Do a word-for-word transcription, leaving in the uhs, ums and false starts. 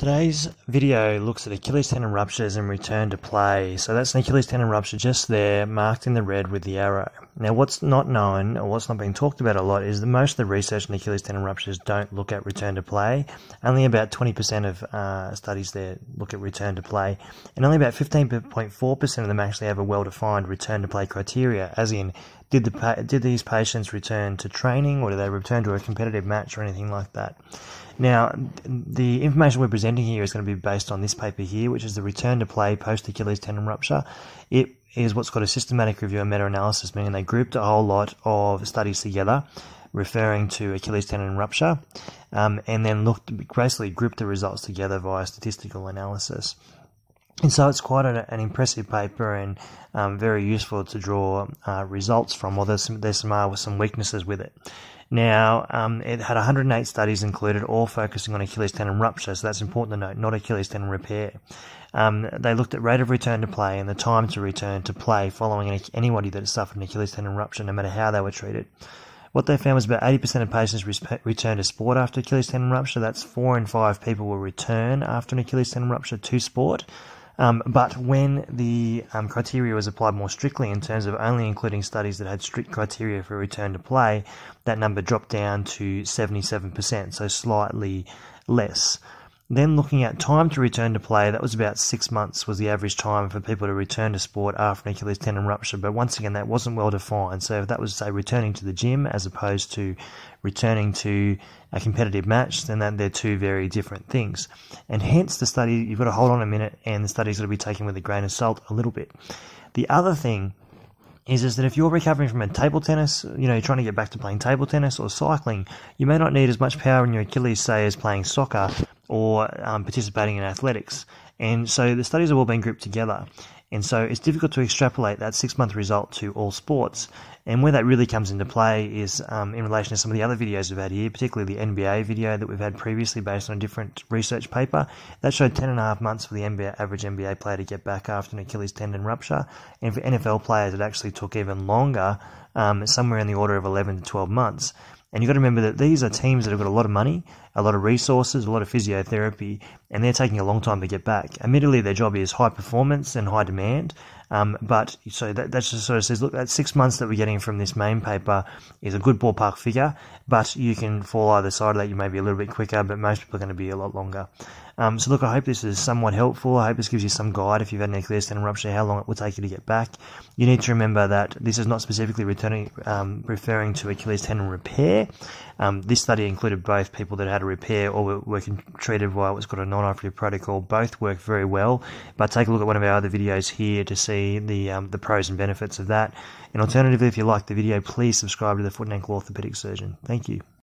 Today's video looks at Achilles tendon ruptures and return to play. So that's an Achilles tendon rupture just there, marked in the red with the arrow. Now what's not known, or what's not being talked about a lot, is that most of the research on Achilles tendon ruptures don't look at return to play. Only about twenty percent of uh, studies there look at return to play. And only about fifteen point four percent of them actually have a well-defined return to play criteria, as in, did the did these patients return to training, or did they return to a competitive match or anything like that? Now, the information we're presenting here is going to be based on this paper here, which is the return to play post-Achilles tendon rupture. It is what's called a systematic review and meta-analysis, meaning they grouped a whole lot of studies together referring to Achilles tendon rupture, um, and then looked basically grouped the results together via statistical analysis. And so it's quite an, an impressive paper, and um, very useful to draw uh, results from. Well, there's some, there's some, uh, some weaknesses with it. Now, um, it had one hundred and eight studies included, all focusing on Achilles tendon rupture, so that's important to note, not Achilles tendon repair. Um, they looked at rate of return to play and the time to return to play following anybody that suffered an Achilles tendon rupture, no matter how they were treated. What they found was about eighty percent of patients returned to sport after Achilles tendon rupture. That's four in five people will return after an Achilles tendon rupture to sport. Um, but when the um, criteria was applied more strictly in terms of only including studies that had strict criteria for return to play, that number dropped down to seventy-seven percent, so slightly less. Then looking at time to return to play, that was about six months was the average time for people to return to sport after an Achilles tendon rupture. But once again, that wasn't well defined. So if that was, say, returning to the gym as opposed to returning to a competitive match, then that they're two very different things. And hence the study, you've got to hold on a minute, and the study's got to be taken with a grain of salt a little bit. The other thing is, is that if you're recovering from a table tennis, you know, you're trying to get back to playing table tennis or cycling, you may not need as much power in your Achilles, say, as playing soccer or um, participating in athletics. And so the studies have all been grouped together. And so it's difficult to extrapolate that six-month result to all sports. And where that really comes into play is um, in relation to some of the other videos we've had here, particularly the N B A video that we've had previously based on a different research paper. That showed ten and a half months for the N B A, average N B A player to get back after an Achilles tendon rupture. And for N F L players, it actually took even longer, um, somewhere in the order of eleven to twelve months. And you've got to remember that these are teams that have got a lot of money, a lot of resources, a lot of physiotherapy, and they're taking a long time to get back. Admittedly, their job is high performance and high demand, um, but so that, that just sort of says, look, that six months that we're getting from this main paper is a good ballpark figure, but you can fall either side of that. You may be a little bit quicker, but most people are going to be a lot longer. Um, so look, I hope this is somewhat helpful. I hope this gives you some guide if you've had an Achilles tendon rupture, how long it will take you to get back. You need to remember that this is not specifically returning, um, referring to Achilles tendon repair. Um, this study included both people that had a repair or were, were treated by what's called a non-operative protocol. Both work very well, but take a look at one of our other videos here to see the um, the pros and benefits of that. And alternatively, if you like the video, please subscribe to the Foot and Ankle Orthopaedic Surgeon. Thank you.